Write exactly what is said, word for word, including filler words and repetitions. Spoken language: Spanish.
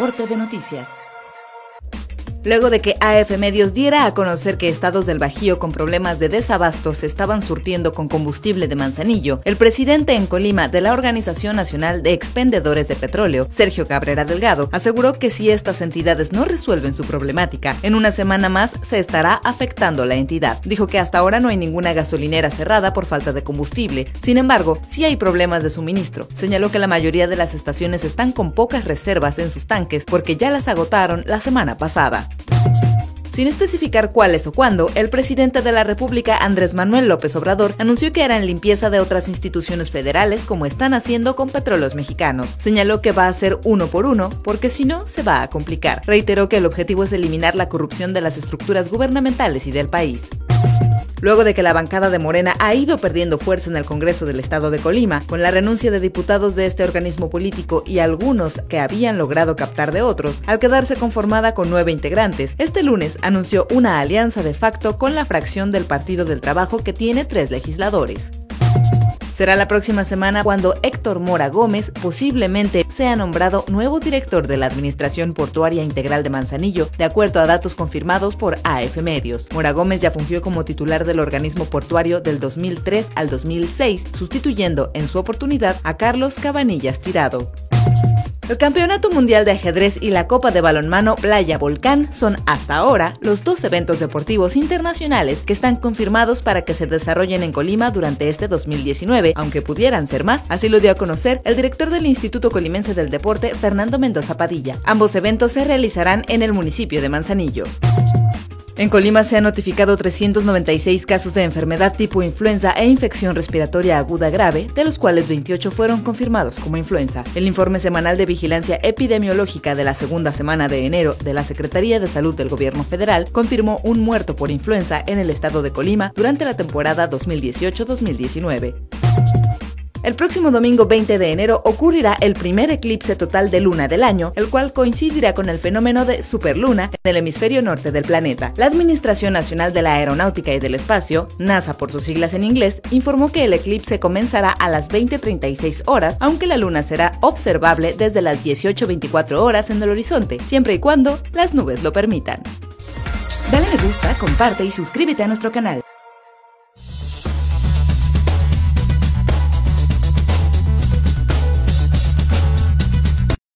reporte de noticias. Luego de que A F Medios diera a conocer que estados del Bajío con problemas de desabasto se estaban surtiendo con combustible de Manzanillo, el presidente en Colima de la Organización Nacional de Expendedores de Petróleo, Sergio Cabrera Delgado, aseguró que si estas entidades no resuelven su problemática, en una semana más se estará afectando la entidad. Dijo que hasta ahora no hay ninguna gasolinera cerrada por falta de combustible, sin embargo, sí hay problemas de suministro. Señaló que la mayoría de las estaciones están con pocas reservas en sus tanques porque ya las agotaron la semana pasada. Sin especificar cuáles o cuándo, el presidente de la República, Andrés Manuel López Obrador, anunció que harán limpieza de otras instituciones federales como están haciendo con Petróleos Mexicanos. Señaló que va a ser uno por uno, porque si no, se va a complicar. Reiteró que el objetivo es eliminar la corrupción de las estructuras gubernamentales y del país. Luego de que la bancada de Morena ha ido perdiendo fuerza en el Congreso del Estado de Colima, con la renuncia de diputados de este organismo político y algunos que habían logrado captar de otros, al quedarse conformada con nueve integrantes, este lunes anunció una alianza de facto con la fracción del Partido del Trabajo que tiene tres legisladores. Será la próxima semana cuando Héctor Mora Gómez posiblemente sea nombrado nuevo director de la Administración Portuaria Integral de Manzanillo, de acuerdo a datos confirmados por A F Medios. Mora Gómez ya fungió como titular del organismo portuario del dos mil tres al dos mil seis, sustituyendo en su oportunidad a Carlos Cabanillas Tirado. El Campeonato Mundial de Ajedrez y la Copa de Balonmano Playa Volcán son hasta ahora los dos eventos deportivos internacionales que están confirmados para que se desarrollen en Colima durante este dos mil diecinueve, aunque pudieran ser más, así lo dio a conocer el director del Instituto Colimense del Deporte, Fernando Mendoza Padilla. Ambos eventos se realizarán en el municipio de Manzanillo. En Colima se han notificado trescientos noventa y seis casos de enfermedad tipo influenza e infección respiratoria aguda grave, de los cuales veintiocho fueron confirmados como influenza. El informe semanal de vigilancia epidemiológica de la segunda semana de enero de la Secretaría de Salud del Gobierno Federal confirmó un muerto por influenza en el estado de Colima durante la temporada dos mil dieciocho dos mil diecinueve. El próximo domingo veinte de enero ocurrirá el primer eclipse total de luna del año, el cual coincidirá con el fenómeno de superluna en el hemisferio norte del planeta. La Administración Nacional de la Aeronáutica y del Espacio, NASA por sus siglas en inglés, informó que el eclipse comenzará a las veinte treinta y seis horas, aunque la luna será observable desde las dieciocho veinticuatro horas en el horizonte, siempre y cuando las nubes lo permitan. Dale me gusta, comparte y suscríbete a nuestro canal.